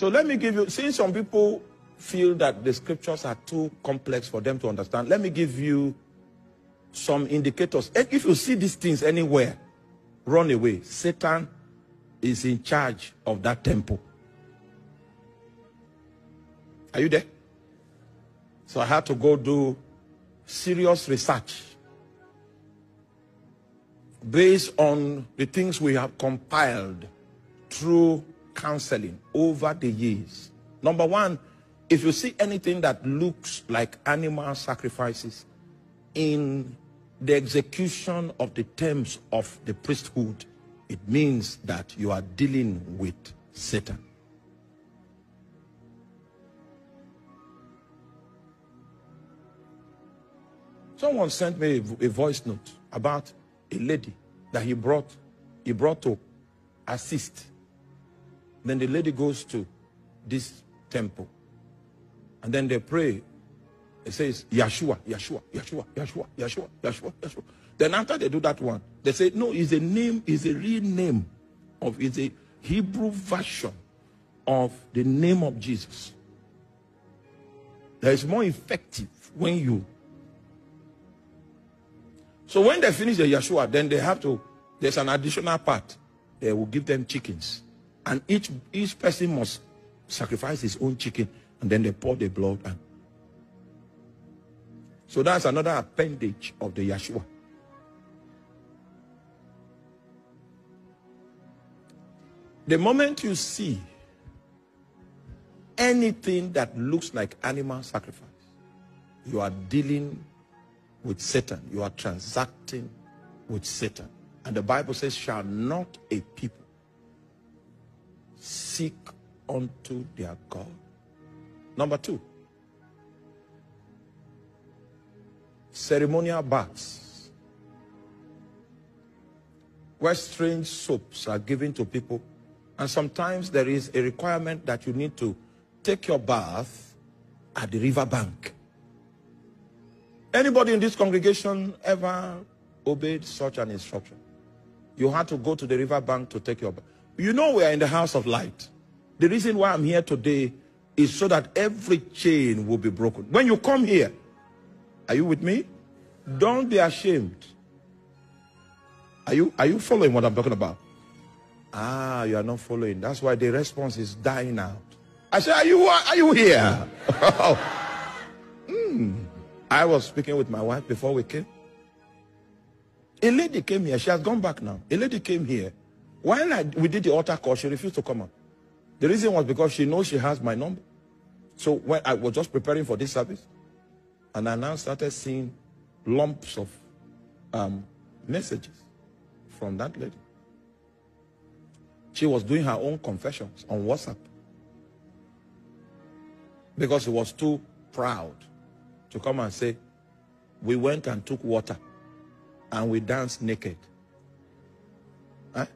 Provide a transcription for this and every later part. So let me give you, since some people feel that the scriptures are too complex for them to understand, let me give you some indicators. If you see these things anywhere, run away. Satan is in charge of that temple. Are you there? So I had to go do serious research based on the things we have compiled through counseling over the years. Number one, if you see anything that looks like animal sacrifices in the execution of the terms of the priesthood, it means that you are dealing with Satan. Someone sent me a voice note about a lady that he brought to assist. Then the lady goes to this temple. And then they pray. It says, Yeshua, Yeshua, Yeshua, Yeshua, Yeshua, Yeshua, Yeshua. Then after they do that one, they say, no, it's a name, it's a real name of, it's a Hebrew version of the name of Jesus. That is more effective when you. So when they finish the Yeshua, then they have to, there's an additional part. They will give them chickens. And each person must sacrifice his own chicken. And then they pour the blood. And so that's another appendage of the Yeshua. The moment you see anything that looks like animal sacrifice, you are dealing with Satan. You are transacting with Satan. And the Bible says, shall not a people seek unto their God? Number two, ceremonial baths, where strange soaps are given to people, and sometimes there is a requirement that you need to take your bath at the river bank. Anybody in this congregation ever obeyed such an instruction? You had to go to the river bank to take your bath. You know we are in the house of light. The reason why I'm here today is so that every chain will be broken. When you come here, are you with me? Don't be ashamed. Are you following what I'm talking about? Ah, you are not following. That's why the response is dying out. I said, are you here? I was speaking with my wife before we came. A lady came here. She has gone back now. A lady came here. While we did the altar call, she refused to come up. The reason was because she knows she has my number. So when I was just preparing for this service, and I now started seeing lumps of messages from that lady. She was doing her own confessions on WhatsApp because she was too proud to come and say, we went and took water and we danced naked. Huh?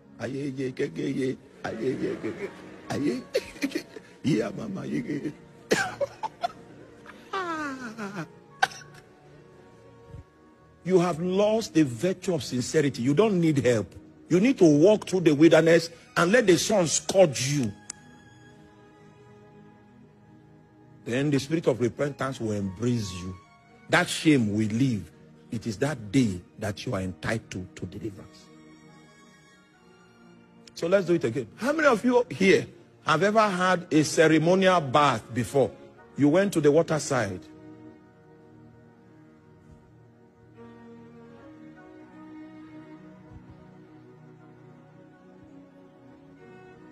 Yeah, mama. You have lost the virtue of sincerity. You don't need help. You need to walk through the wilderness and let the sun scourge you. Then the spirit of repentance will embrace you. That shame will leave. It is that day that you are entitled to deliverance. So let's do it again. How many of you here have ever had a ceremonial bath before? You went to the water side.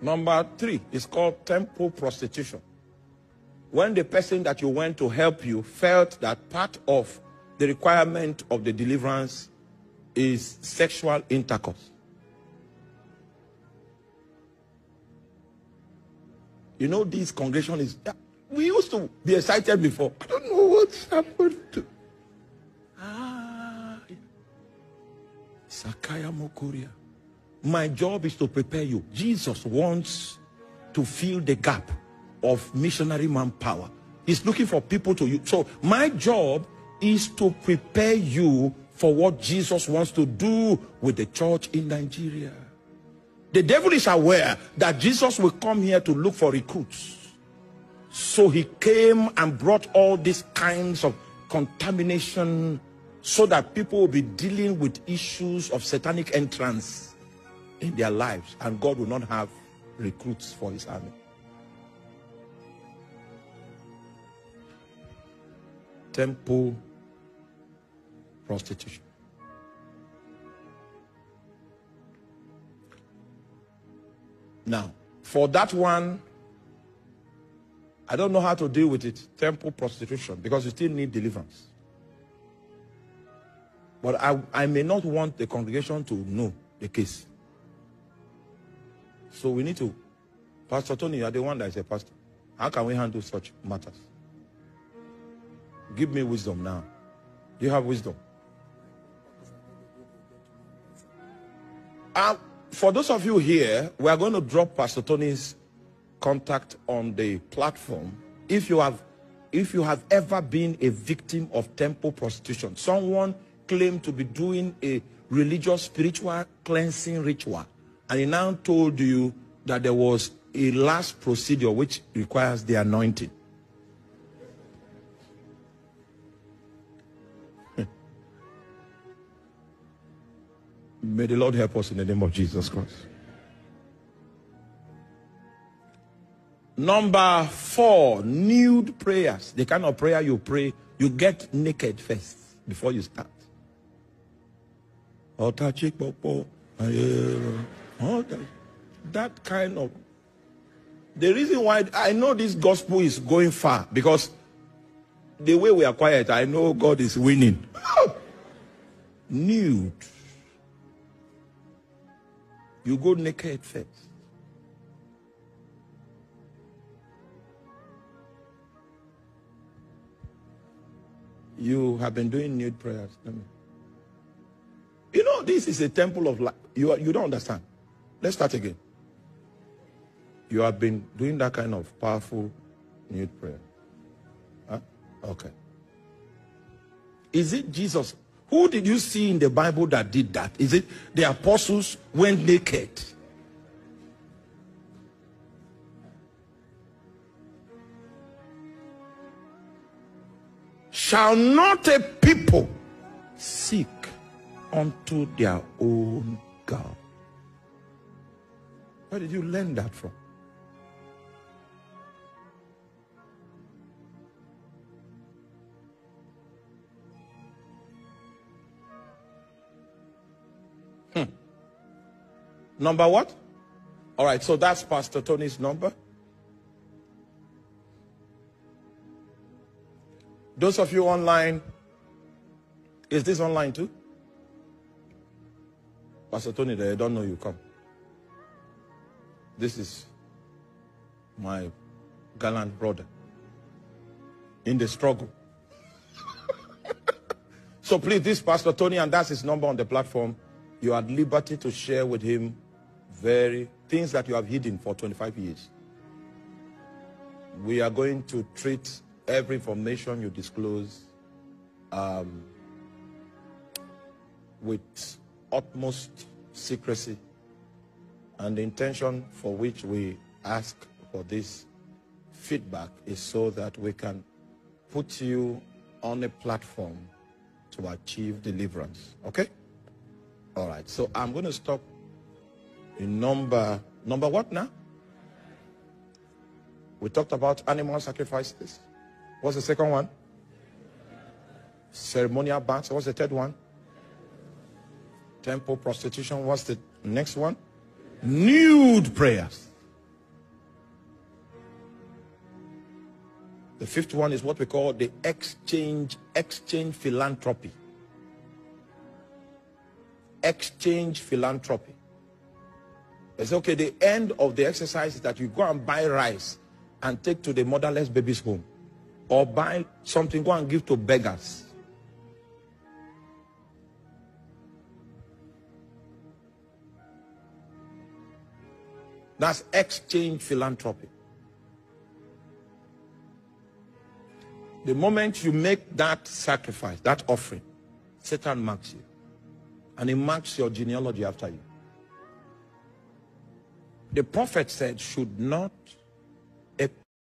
Number three is called temple prostitution. When the person that you went to help you felt that part of the requirement of the deliverance is sexual intercourse. You know, this congregation is, we used to be excited before. I don't know what's happened to. Sakaya Mokoria. My job is to prepare you. Jesus wants to fill the gap of missionary manpower. He's looking for people to you. So my job is to prepare you for what Jesus wants to do with the church in Nigeria. The devil is aware that Jesus will come here to look for recruits. So he came and brought all these kinds of contamination so that people will be dealing with issues of satanic entrance in their lives, and God will not have recruits for his army. Temple prostitution. Now, for that one, I don't know how to deal with it, temple prostitution, because you still need deliverance. But I may not want the congregation to know the case. So we need to, Pastor Tony, you are the one that is a pastor. How can we handle such matters? Give me wisdom now. Do you have wisdom? For those of you here, we are going to drop Pastor Tony's contact on the platform. If you have ever been a victim of temple prostitution, someone claimed to be doing a religious spiritual cleansing ritual, and he now told you that there was a last procedure which requires the anointing. May the Lord help us in the name of Jesus Christ. Number 4, nude prayers. The kind of prayer you pray, you get naked first before you start. That kind of... The reason why I know this gospel is going far, because the way we are quiet, I know God is winning. Nude. You go naked first. You have been doing nude prayers. You know, this is a temple of life. You don't understand. Let's start again. You have been doing that kind of powerful nude prayer. Huh? Okay. Is it Jesus? Who did you see in the Bible that did that? Is it the apostles went naked? Shall not a people seek unto their own God? Where did you learn that from? Number what? All right, so that's Pastor Tony's number. Those of you online, is this online too? Pastor Tony, they don't know you, come. This is my gallant brother in the struggle. So please, this Pastor Tony, and that's his number on the platform. You are at liberty to share with him very things that you have hidden for 25 years. We are going to treat every information you disclose with utmost secrecy, and the intention for which we ask for this feedback is so that we can put you on a platform to achieve deliverance. Okay? All right, so I'm going to stop in number what now? We talked about animal sacrifices. What's the second one? Ceremonial baths. What's the third one? Temple prostitution. What's the next one? Nude prayers. The fifth one is what we call the exchange philanthropy. Exchange philanthropy. It's okay, the end of the exercise is that you go and buy rice and take to the motherless babies' home, or buy something, go and give to beggars. That's exchange philanthropy. The moment you make that sacrifice, that offering, Satan marks you. And he marks your genealogy after you. The prophet said, should not